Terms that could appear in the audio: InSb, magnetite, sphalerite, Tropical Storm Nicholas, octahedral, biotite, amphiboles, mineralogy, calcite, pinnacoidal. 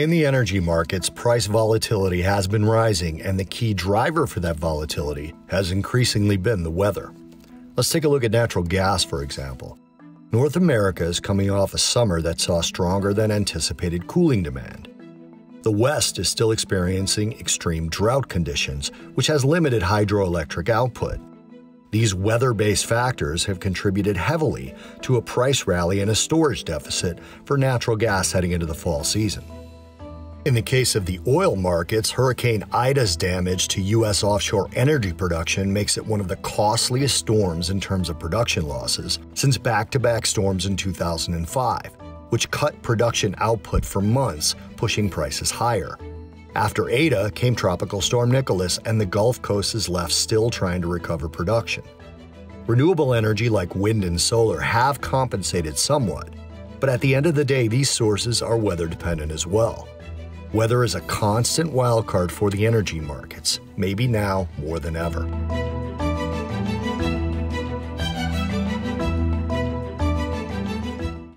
In the energy markets, price volatility has been rising, and the key driver for that volatility has increasingly been the weather. Let's take a look at natural gas, for example. North America is coming off a summer that saw stronger than anticipated cooling demand. The West is still experiencing extreme drought conditions, which has limited hydroelectric output. These weather-based factors have contributed heavily to a price rally and a storage deficit for natural gas heading into the fall season. In the case of the oil markets, Hurricane Ida's damage to U.S. offshore energy production makes it one of the costliest storms in terms of production losses since back-to-back storms in 2005, which cut production output for months, pushing prices higher. After Ida came Tropical Storm Nicholas, and the Gulf Coast is left still trying to recover production. Renewable energy like wind and solar have compensated somewhat, but at the end of the day, these sources are weather-dependent as well. Weather is a constant wild card for the energy markets, maybe now more than ever.